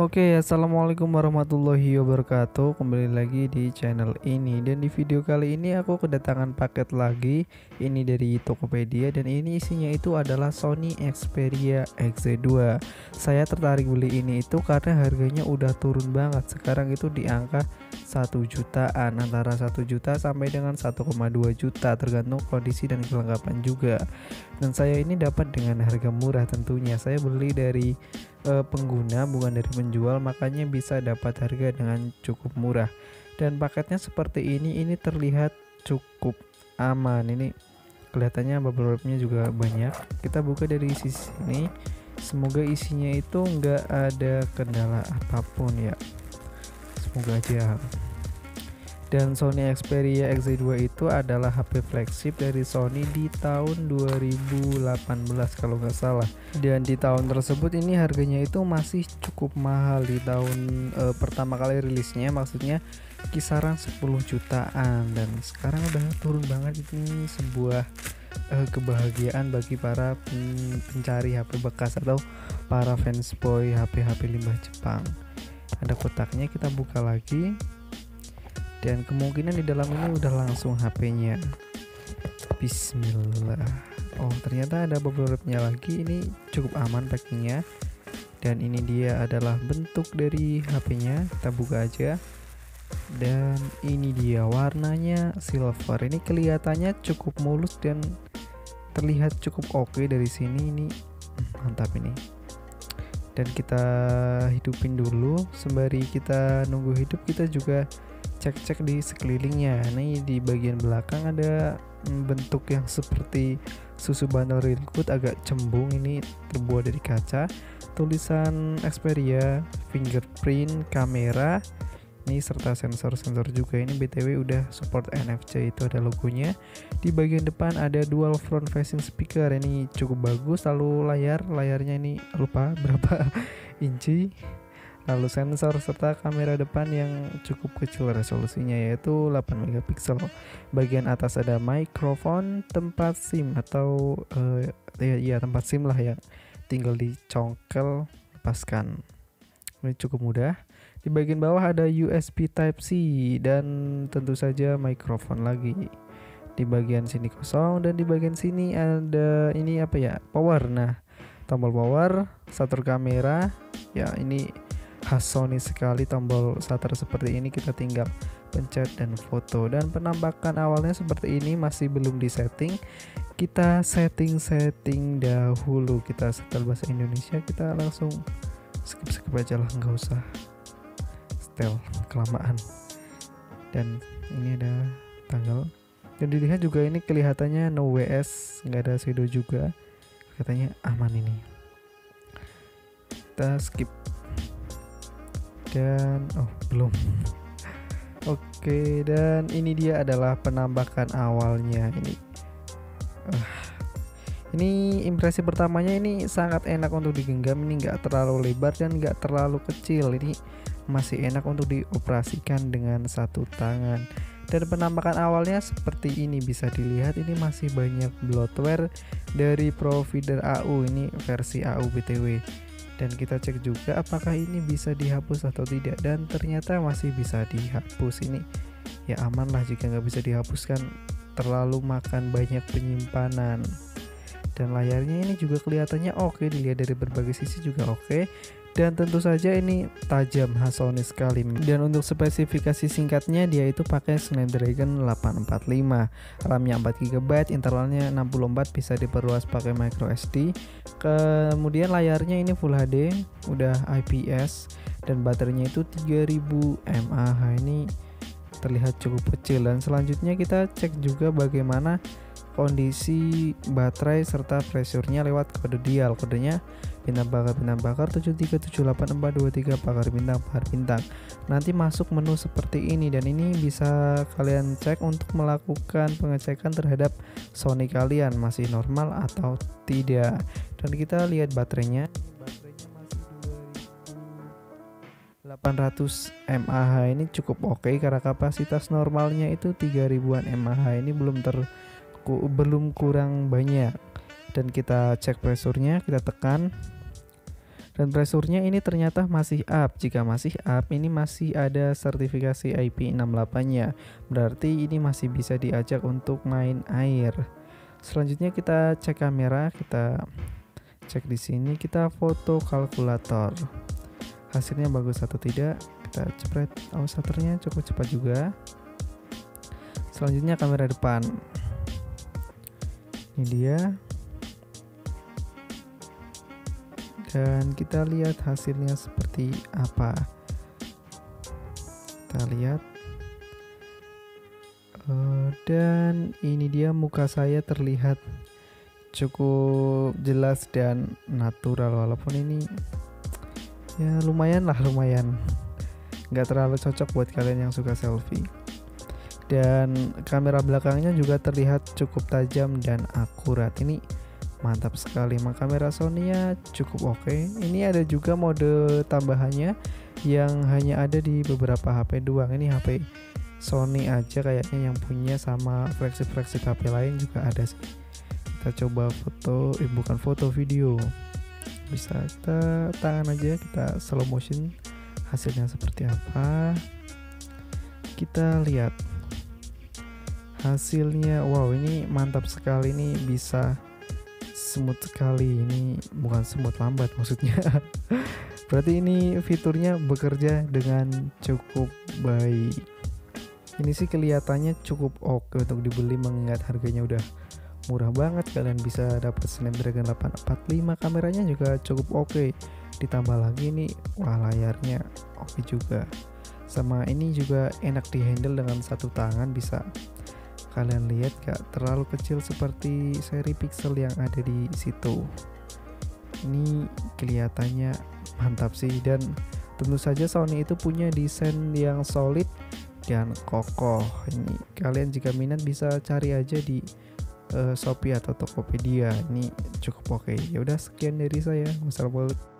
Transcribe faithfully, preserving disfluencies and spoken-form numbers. Oke, assalamualaikum warahmatullahi wabarakatuh. Kembali lagi di channel ini, dan di video kali ini aku kedatangan paket lagi. Ini dari Tokopedia dan ini isinya itu adalah Sony Xperia X Z dua. Saya tertarik beli ini itu karena harganya udah turun banget. Sekarang itu di angka satu jutaan, antara satu juta sampai dengan satu koma dua juta tergantung kondisi dan kelengkapan juga. Dan saya ini dapat dengan harga murah tentunya. Saya beli dari Uh, pengguna, bukan dari penjual, makanya bisa dapat harga dengan cukup murah. Dan paketnya seperti ini, ini terlihat cukup aman. Ini kelihatannya bubble wrapnya juga banyak. Kita buka dari sisi ini, semoga isinya itu enggak ada kendala apapun ya, semoga aja. Dan Sony Xperia X Z dua itu adalah H P flagship dari Sony di tahun dua ribu delapan belas kalau nggak salah. Dan di tahun tersebut ini harganya itu masih cukup mahal, di tahun e, pertama kali rilisnya, maksudnya kisaran sepuluh jutaan. Dan sekarang udah turun banget. Ini sebuah e, kebahagiaan bagi para pencari H P bekas atau para fansboy H P-H P limbah Jepang. Ada kotaknya, kita buka lagi. Dan kemungkinan di dalam ini udah langsung H P-nya. Bismillah. Oh, ternyata ada bubble wrapnya lagi. Ini cukup aman packingnya. Dan ini dia adalah bentuk dari H P-nya. Kita buka aja. Dan ini dia warnanya silver. Ini kelihatannya cukup mulus dan terlihat cukup oke dari sini. Ini mantap ini. Dan kita hidupin dulu. Sembari kita nunggu hidup, kita juga cek-cek di sekelilingnya. Nih di bagian belakang ada bentuk yang seperti susu bandel Rilkut agak cembung, ini terbuat dari kaca. Tulisan Xperia, fingerprint, kamera, ini serta sensor-sensor juga. Ini B T W udah support N F C, itu ada logonya. Di bagian depan ada dual front facing speaker, ini cukup bagus. Lalu layar, layarnya ini lupa berapa inci. Lalu sensor serta kamera depan yang cukup kecil resolusinya, yaitu delapan megapiksel. Bagian atas ada microphone, tempat SIM atau uh, ya, ya tempat SIM lah ya, tinggal dicongkel, lepaskan. Ini cukup mudah. Di bagian bawah ada U S B type C dan tentu saja microphone lagi. Di bagian sini kosong, dan di bagian sini ada ini apa ya? Power. Nah, tombol power, shutter kamera. Ya, ini khas Sony sekali, tombol shutter seperti ini, kita tinggal pencet dan foto. Dan penampakan awalnya seperti ini, masih belum disetting. Kita setting-setting dahulu. Kita setel bahasa Indonesia, kita langsung skip-skip aja lah, nggak usah setel kelamaan. Dan ini ada tanggal. Dan dilihat juga ini kelihatannya no W S, nggak ada shadow juga, katanya aman ini. Kita skip. Dan oh belum. Oke, dan ini dia adalah penampakan awalnya. Ini uh, ini impresi pertamanya. Ini sangat enak untuk digenggam, ini nggak terlalu lebar dan nggak terlalu kecil. Ini masih enak untuk dioperasikan dengan satu tangan. Dan penampakan awalnya seperti ini, bisa dilihat ini masih banyak bloatware dari provider A U, ini versi A U B T W. Dan kita cek juga apakah ini bisa dihapus atau tidak, dan ternyata masih bisa dihapus. Ini ya aman lah, jika nggak bisa dihapuskan terlalu makan banyak penyimpanan. Dan layarnya ini juga kelihatannya oke, dilihat dari berbagai sisi juga oke. Dan tentu saja ini tajam, khas Sony sekali. Dan untuk spesifikasi singkatnya, dia itu pakai Snapdragon delapan empat lima, RAM-nya empat giga byte, internalnya enam puluh empat, bisa diperluas pakai microSD. Kemudian layarnya ini Full H D, udah I P S, dan baterainya itu tiga ribu mAh. Ini terlihat cukup kecil. Dan selanjutnya kita cek juga bagaimana kondisi baterai serta pressure-nya lewat kode dial. Kodenya bintang bakar bintang bakar tujuh tiga tujuh delapan empat dua tiga bakar bintang bakar bintang. Nanti masuk menu seperti ini, dan ini bisa kalian cek untuk melakukan pengecekan terhadap Sony kalian masih normal atau tidak. Dan kita lihat baterainya, baterainya masih dua ribu delapan ratus mAh, ini cukup oke okay, karena kapasitas normalnya itu tiga ribuan mAh. Ini belum ter belum kurang banyak. Dan kita cek pressurnya, kita tekan. Dan bresurnya ini ternyata masih up. Jika masih up, ini masih ada sertifikasi I P enam delapan-nya. Berarti ini masih bisa diajak untuk main air. Selanjutnya kita cek kamera, kita cek di sini, kita foto kalkulator. Hasilnya bagus atau tidak? Kita jepret oh, shutter-nya cukup cepat juga. Selanjutnya kamera depan. Ini dia. Dan kita lihat hasilnya seperti apa. Kita lihat. Uh, dan ini dia, muka saya terlihat cukup jelas dan natural, walaupun ini ya lumayan lah, lumayan. Nggak terlalu cocok buat kalian yang suka selfie. Dan kamera belakangnya juga terlihat cukup tajam dan akurat. Ini mantap sekali, maka kamera Sony-nya cukup oke. Ini ada juga mode tambahannya yang hanya ada di beberapa H P doang. Ini H P Sony aja kayaknya yang punya, sama flagship-flagship H P lain juga ada sih. Kita coba foto, eh bukan foto, video. Bisa kita tangan aja, kita slow motion. Hasilnya seperti apa? Kita lihat. Hasilnya wow, ini mantap sekali, ini bisa smooth sekali. Ini bukan smooth, lambat maksudnya. Berarti ini fiturnya bekerja dengan cukup baik. Ini sih kelihatannya cukup oke untuk dibeli, mengingat harganya udah murah banget. Kalian bisa dapat Snapdragon delapan empat lima, kameranya juga cukup oke. Ditambah lagi ini wah, layarnya oke juga. Sama ini juga enak dihandle dengan satu tangan, bisa kalian lihat gak terlalu kecil seperti seri pixel yang ada di situ. Ini kelihatannya mantap sih, dan tentu saja Sony itu punya desain yang solid dan kokoh. Ini kalian jika minat bisa cari aja di uh, Shopee atau Tokopedia. Ini cukup oke. Ya udah, sekian dari saya. Wassalam.